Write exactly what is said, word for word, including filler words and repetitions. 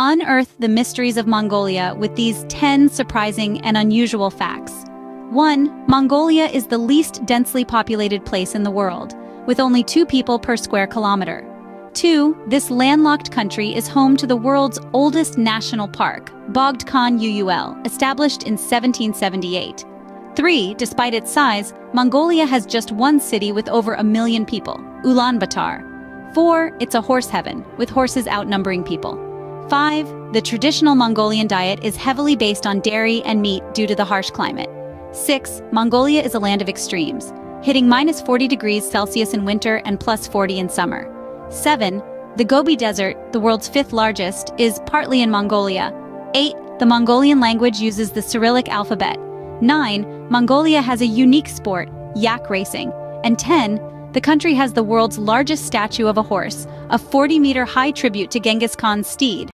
Unearth the mysteries of Mongolia with these ten surprising and unusual facts. one. Mongolia is the least densely populated place in the world, with only two people per square kilometer. two. This landlocked country is home to the world's oldest national park, Bogd Khan Uul, established in seventeen seventy-eight. three. Despite its size, Mongolia has just one city with over a million people, Ulaanbaatar. four. It's a horse heaven, with horses outnumbering people. five. The traditional Mongolian diet is heavily based on dairy and meat due to the harsh climate. six. Mongolia is a land of extremes, hitting minus forty degrees Celsius in winter and plus forty in summer. seven. The Gobi Desert, the world's fifth largest, is partly in Mongolia. eight. The Mongolian language uses the Cyrillic alphabet. nine. Mongolia has a unique sport, yak racing. And ten. The country has the world's largest statue of a horse, a forty-meter high tribute to Genghis Khan's steed.